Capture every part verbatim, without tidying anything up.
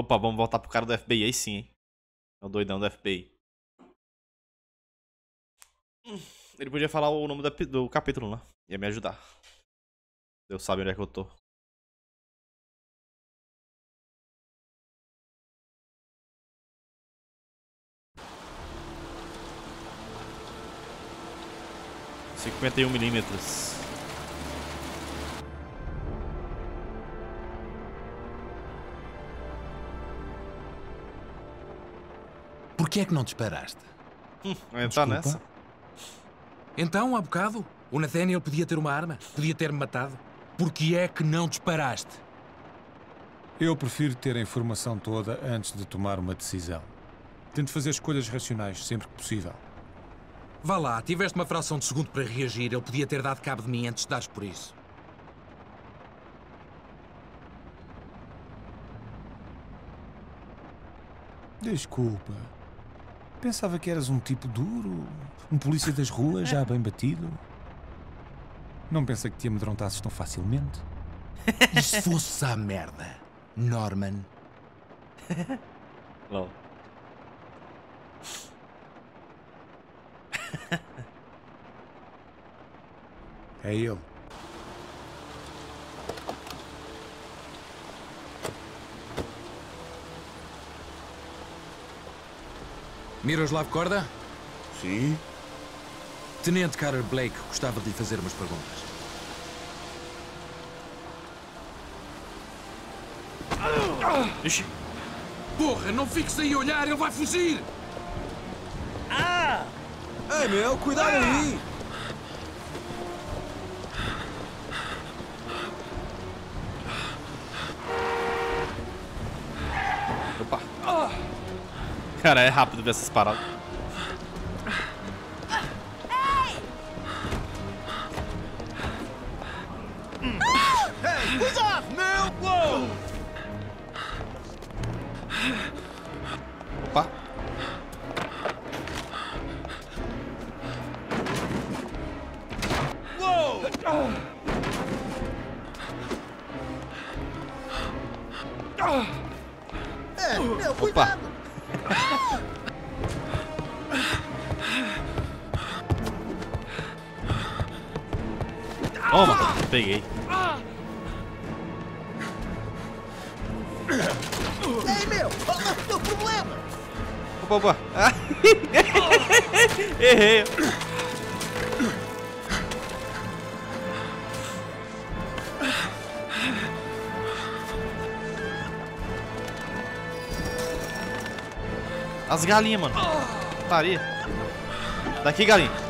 Opa, vamos voltar pro cara do F B I aí sim, hein? É o doidão do F B I. Ele podia falar o nome da, do capítulo, né? Ia me ajudar. Deus sabe onde é que eu tô. cinquenta e um milímetros. Por que é que não te esperaste? Hum, tá nessa. Então, há bocado, o Nathaniel podia ter uma arma, podia ter-me matado. Por que é que não disparaste? Eu prefiro ter a informação toda antes de tomar uma decisão. Tento fazer escolhas racionais sempre que possível. Vá lá, tiveste uma fração de segundo para reagir. Ele podia ter dado cabo de mim antes de dares por isso. Desculpa. Pensava que eras um tipo duro, um polícia das ruas já bem batido. Não pensa que te amedrontasses tão facilmente? E se fosse a merda, Norman? Não. É ele. Miroslav Corda? Sim. Tenente Carter Blake gostava de lhe fazer umas perguntas. Ixi. Porra, não fiques aí a olhar, ele vai fugir! Ah! Ei, meu, cuidado aí! Opa! Cara, é rápido ver essas paradas. Toma, peguei. Ei, meu, qual é o teu problema? Opa, opa. Ah. Errei. As galinhas, mano. Putaria. Daqui, galinha.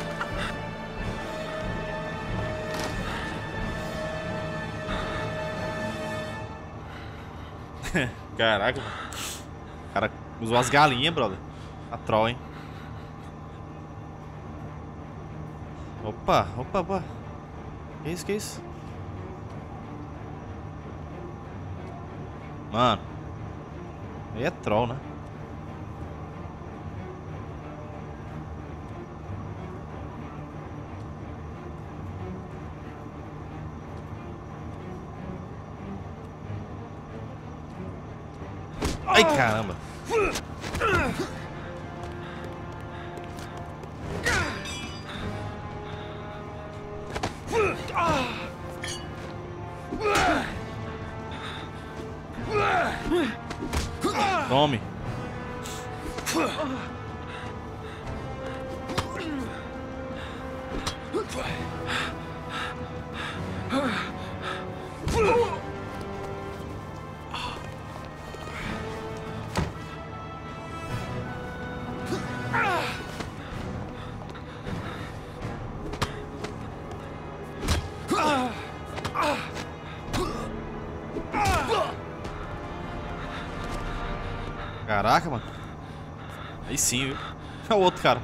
Caraca, o cara usou as galinhas, brother. A troll, hein? Opa, opa, opa. Que isso, que isso? Mano, aí é troll, né? Ai, caramba. Tome. Caraca, mano. Aí sim, viu? É o outro cara.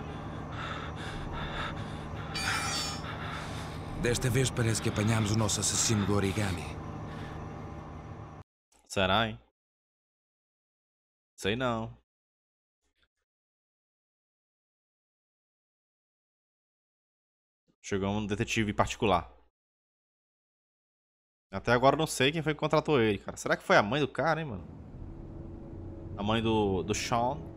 Desta vez parece que apanhámos o nosso assassino do origami. Será, hein? Sei não. Chegou um detetive particular. Até agora não sei quem foi que contratou ele, cara. Será que foi a mãe do cara, hein, mano? a mãe do, do Sean,